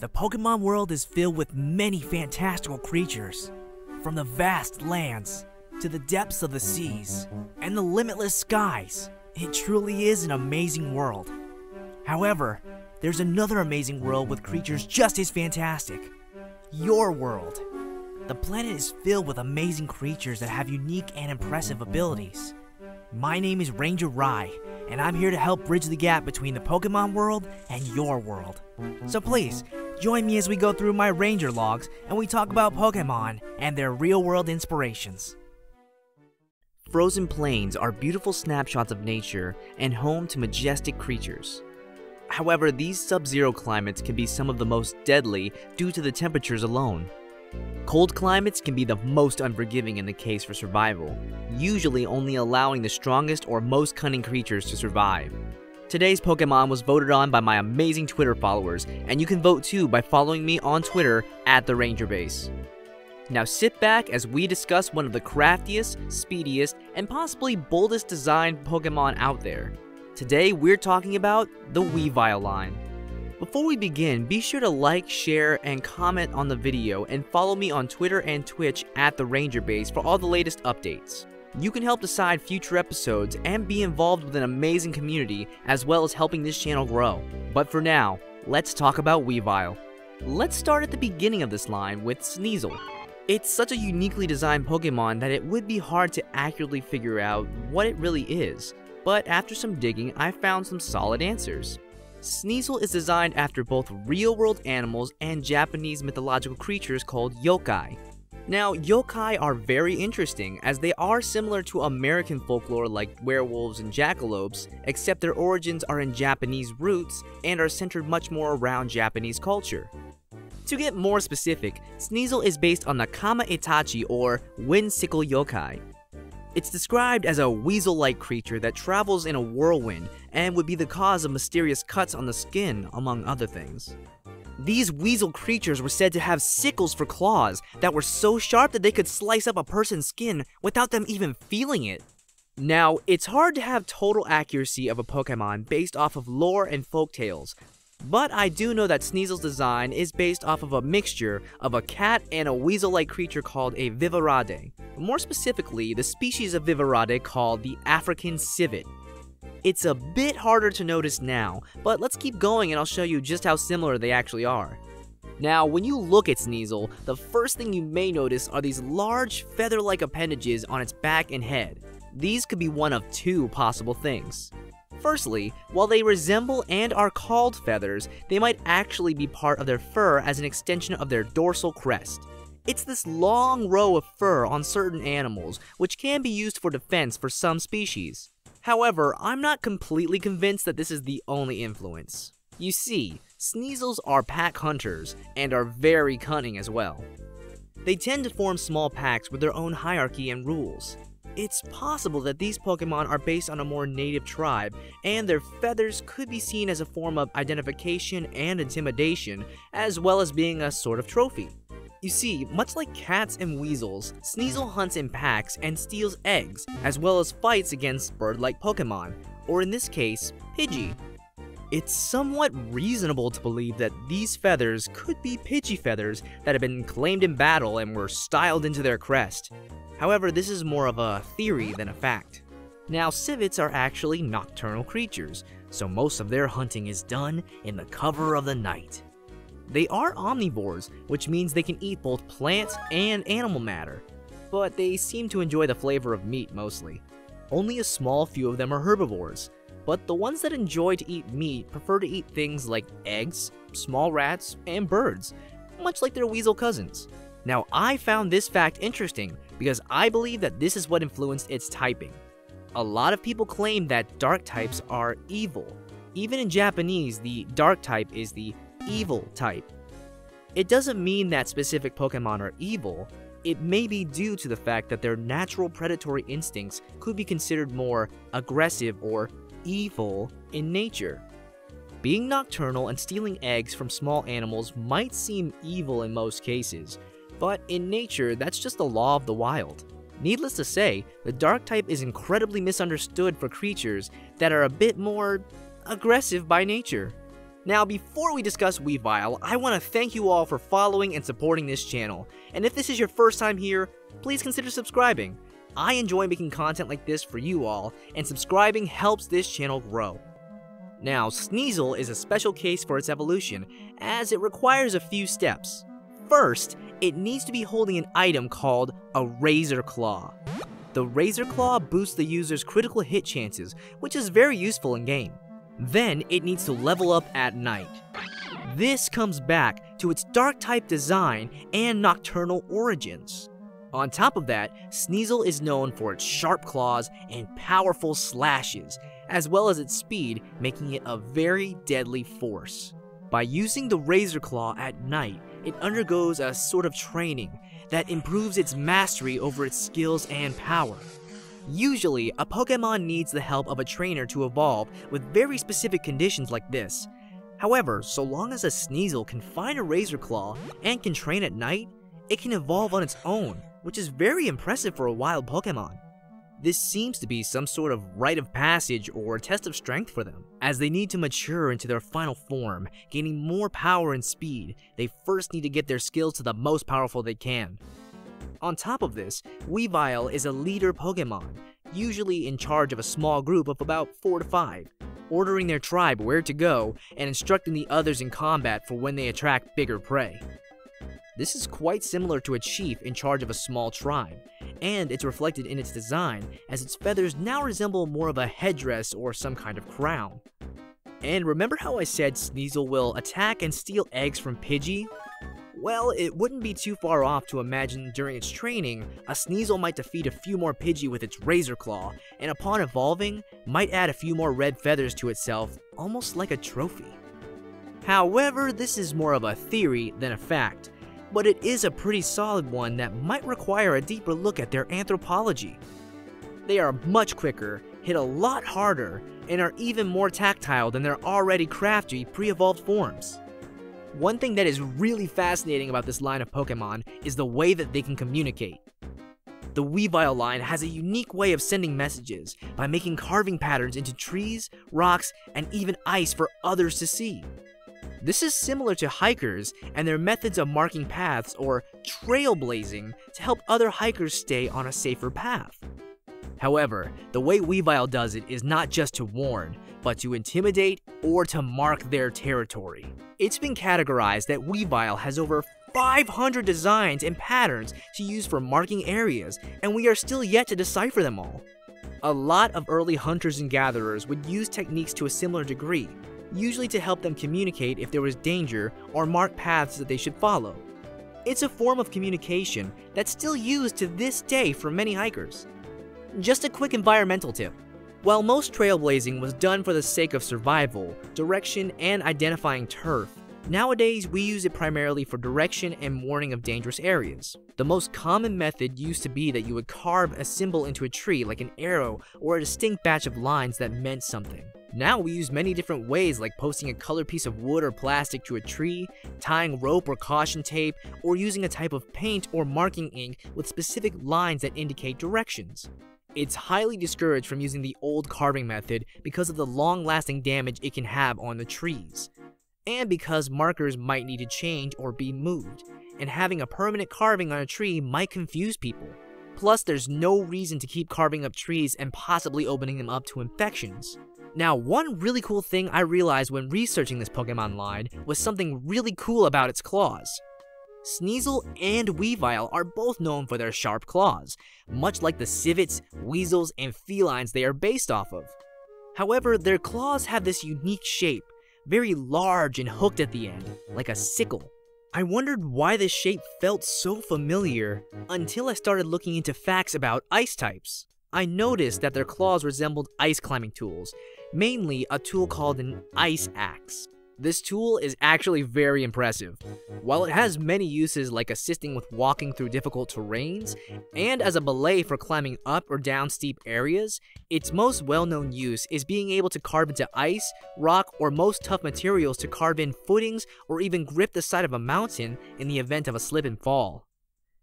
The Pokemon world is filled with many fantastical creatures, from the vast lands to the depths of the seas and the limitless skies. It truly is an amazing world. However, there's another amazing world with creatures just as fantastic. Your world. The planet is filled with amazing creatures that have unique and impressive abilities. My name is Ranger Rai, and I'm here to help bridge the gap between the Pokemon world and your world. So please, join me as we go through my Ranger logs and we talk about Pokemon and their real-world inspirations. Frozen plains are beautiful snapshots of nature and home to majestic creatures. However, these sub-zero climates can be some of the most deadly due to the temperatures alone. Cold climates can be the most unforgiving in the case for survival, usually only allowing the strongest or most cunning creatures to survive. Today's Pokemon was voted on by my amazing Twitter followers, and you can vote too by following me on Twitter at TheRangerBase. Now sit back as we discuss one of the craftiest, speediest, and possibly boldest designed Pokemon out there. Today we're talking about the Weavile line. Before we begin, be sure to like, share, and comment on the video, and follow me on Twitter and Twitch at TheRangerBase for all the latest updates. You can help decide future episodes and be involved with an amazing community, as well as helping this channel grow. But for now, let's talk about Weavile. Let's start at the beginning of this line with Sneasel. It's such a uniquely designed Pokemon that it would be hard to accurately figure out what it really is, but after some digging I found some solid answers. Sneasel is designed after both real-world animals and Japanese mythological creatures called yokai. Now, yokai are very interesting as they are similar to American folklore like werewolves and jackalopes, except their origins are in Japanese roots and are centered much more around Japanese culture. To get more specific, Sneasel is based on the Kamaitachi or wind sickle yokai. It's described as a weasel-like creature that travels in a whirlwind and would be the cause of mysterious cuts on the skin, among other things. These weasel creatures were said to have sickles for claws that were so sharp that they could slice up a person's skin without them even feeling it. Now, it's hard to have total accuracy of a Pokemon based off of lore and folktales, but I do know that Sneasel's design is based off of a mixture of a cat and a weasel-like creature called a viverrid. More specifically, the species of viverrid called the African civet. It's a bit harder to notice now, but let's keep going and I'll show you just how similar they actually are. Now, when you look at Sneasel, the first thing you may notice are these large feather-like appendages on its back and head. These could be one of two possible things. Firstly, while they resemble and are called feathers, they might actually be part of their fur as an extension of their dorsal crest. It's this long row of fur on certain animals, which can be used for defense for some species. However, I'm not completely convinced that this is the only influence. You see, Sneasels are pack hunters, and are very cunning as well. They tend to form small packs with their own hierarchy and rules. It's possible that these Pokemon are based on a more native tribe, and their feathers could be seen as a form of identification and intimidation, as well as being a sort of trophy. You see, much like cats and weasels, Sneasel hunts in packs and steals eggs, as well as fights against bird-like Pokemon, or in this case, Pidgey. It's somewhat reasonable to believe that these feathers could be Pidgey feathers that have been claimed in battle and were styled into their crest. However, this is more of a theory than a fact. Now, civets are actually nocturnal creatures, so most of their hunting is done in the cover of the night. They are omnivores, which means they can eat both plants and animal matter, but they seem to enjoy the flavor of meat mostly. Only a small few of them are herbivores, but the ones that enjoy to eat meat prefer to eat things like eggs, small rats, and birds, much like their weasel cousins. Now, I found this fact interesting because I believe that this is what influenced its typing. A lot of people claim that dark types are evil. Even in Japanese, the dark type is the evil type. It doesn't mean that specific Pokemon are evil. It may be due to the fact that their natural predatory instincts could be considered more aggressive or evil in nature. Being nocturnal and stealing eggs from small animals might seem evil in most cases, but in nature, that's just the law of the wild. Needless to say, the dark type is incredibly misunderstood for creatures that are a bit more aggressive by nature. Now, before we discuss Weavile, I want to thank you all for following and supporting this channel, and if this is your first time here, please consider subscribing. I enjoy making content like this for you all, and subscribing helps this channel grow. Now, Sneasel is a special case for its evolution, as it requires a few steps. First, it needs to be holding an item called a Razor Claw. The Razor Claw boosts the user's critical hit chances, which is very useful in-game. Then, it needs to level up at night. This comes back to its dark-type design and nocturnal origins. On top of that, Sneasel is known for its sharp claws and powerful slashes, as well as its speed, making it a very deadly force. By using the Razor Claw at night, it undergoes a sort of training that improves its mastery over its skills and power. Usually, a Pokemon needs the help of a trainer to evolve with very specific conditions like this. However, so long as a Sneasel can find a Razor Claw and can train at night, it can evolve on its own, which is very impressive for a wild Pokemon. This seems to be some sort of rite of passage or test of strength for them. As they need to mature into their final form, gaining more power and speed, they first need to get their skills to the most powerful they can. On top of this, Weavile is a leader Pokemon, usually in charge of a small group of about 4 to 5, ordering their tribe where to go and instructing the others in combat for when they attract bigger prey. This is quite similar to a chief in charge of a small tribe, and it's reflected in its design as its feathers now resemble more of a headdress or some kind of crown. And remember how I said Sneasel will attack and steal eggs from Pidgey? Well, it wouldn't be too far off to imagine during its training, a Sneasel might defeat a few more Pidgey with its Razor Claw, and upon evolving, might add a few more red feathers to itself, almost like a trophy. However, this is more of a theory than a fact, but it is a pretty solid one that might require a deeper look at their anthropology. They are much quicker, hit a lot harder, and are even more tactile than their already crafty pre-evolved forms. One thing that is really fascinating about this line of Pokemon is the way that they can communicate. The Weavile line has a unique way of sending messages by making carving patterns into trees, rocks, and even ice for others to see. This is similar to hikers and their methods of marking paths or trailblazing to help other hikers stay on a safer path. However, the way Weavile does it is not just to warn, but to intimidate or to mark their territory. It's been categorized that Weavile has over 500 designs and patterns to use for marking areas, and we are still yet to decipher them all. A lot of early hunters and gatherers would use techniques to a similar degree, usually to help them communicate if there was danger or mark paths that they should follow. It's a form of communication that's still used to this day for many hikers. Just a quick environmental tip. While most trailblazing was done for the sake of survival, direction, and identifying turf, nowadays we use it primarily for direction and warning of dangerous areas. The most common method used to be that you would carve a symbol into a tree like an arrow or a distinct batch of lines that meant something. Now we use many different ways like posting a colored piece of wood or plastic to a tree, tying rope or caution tape, or using a type of paint or marking ink with specific lines that indicate directions. It's highly discouraged from using the old carving method because of the long-lasting damage it can have on the trees, and because markers might need to change or be moved, and having a permanent carving on a tree might confuse people. Plus, there's no reason to keep carving up trees and possibly opening them up to infections. Now, one really cool thing I realized when researching this Pokemon line was something really cool about its claws. Sneasel and Weavile are both known for their sharp claws, much like the civets, weasels, and felines they are based off of. However, their claws have this unique shape, very large and hooked at the end, like a sickle. I wondered why this shape felt so familiar until I started looking into facts about ice types. I noticed that their claws resembled ice climbing tools, mainly a tool called an ice axe. This tool is actually very impressive. While it has many uses like assisting with walking through difficult terrains, and as a belay for climbing up or down steep areas, its most well-known use is being able to carve into ice, rock, or most tough materials to carve in footings or even grip the side of a mountain in the event of a slip and fall.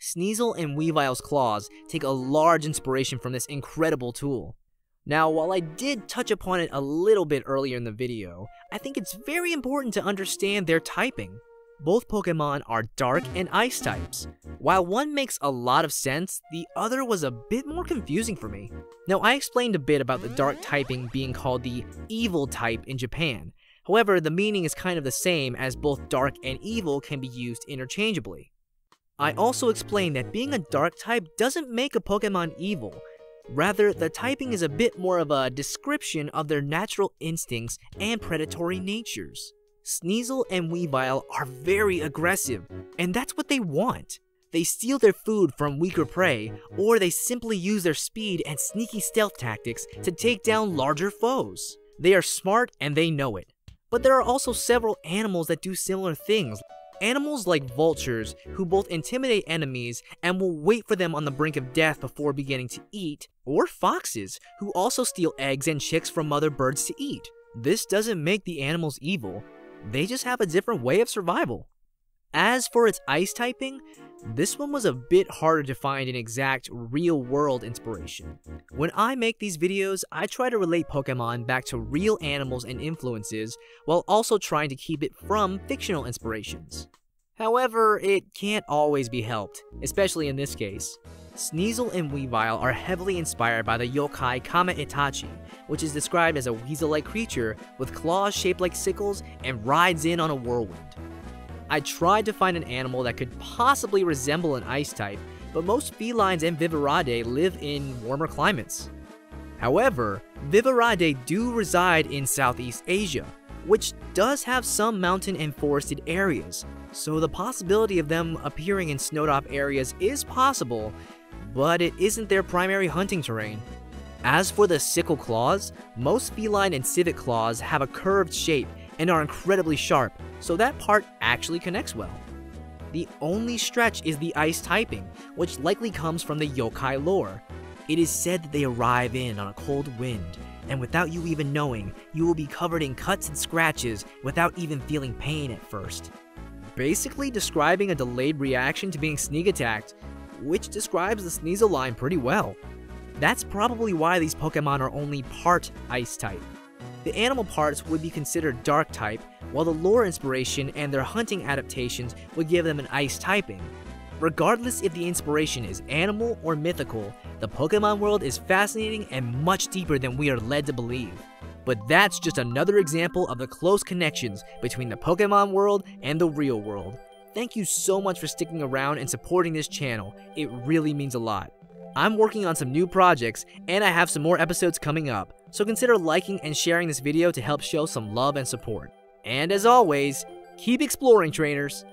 Sneasel and Weavile's claws take a large inspiration from this incredible tool. Now, while I did touch upon it a little bit earlier in the video, I think it's very important to understand their typing. Both Pokemon are dark and ice types. While one makes a lot of sense, the other was a bit more confusing for me. Now, I explained a bit about the dark typing being called the evil type in Japan. However, the meaning is kind of the same, as both dark and evil can be used interchangeably. I also explained that being a dark type doesn't make a Pokemon evil. Rather, the typing is a bit more of a description of their natural instincts and predatory natures. Sneasel and Weavile are very aggressive, and that's what they want. They steal their food from weaker prey, or they simply use their speed and sneaky stealth tactics to take down larger foes. They are smart and they know it. But there are also several animals that do similar things. Animals like vultures, who both intimidate enemies and will wait for them on the brink of death before beginning to eat, or foxes, who also steal eggs and chicks from mother birds to eat. This doesn't make the animals evil, they just have a different way of survival. As for its ice typing, this one was a bit harder to find an exact real-world inspiration. When I make these videos, I try to relate Pokemon back to real animals and influences, while also trying to keep it from fictional inspirations. However, it can't always be helped, especially in this case. Sneasel and Weavile are heavily inspired by the yokai Kamaitachi, which is described as a weasel-like creature with claws shaped like sickles and rides in on a whirlwind. I tried to find an animal that could possibly resemble an ice type, but most felines and viverridae live in warmer climates. However, viverridae do reside in Southeast Asia, which does have some mountain and forested areas, so the possibility of them appearing in snowed-off areas is possible, but it isn't their primary hunting terrain. As for the sickle claws, most feline and civet claws have a curved shape and are incredibly sharp, so that part actually connects well. The only stretch is the ice typing, which likely comes from the yokai lore. It is said that they arrive in on a cold wind, and without you even knowing, you will be covered in cuts and scratches without even feeling pain at first. Basically describing a delayed reaction to being sneak attacked, which describes the Sneasel line pretty well. That's probably why these Pokemon are only part ice type. The animal parts would be considered dark type, while the lore inspiration and their hunting adaptations would give them an ice typing. Regardless if the inspiration is animal or mythical, the Pokemon world is fascinating and much deeper than we are led to believe. But that's just another example of the close connections between the Pokemon world and the real world. Thank you so much for sticking around and supporting this channel, it really means a lot. I'm working on some new projects, and I have some more episodes coming up, so consider liking and sharing this video to help show some love and support. And as always, keep exploring, trainers!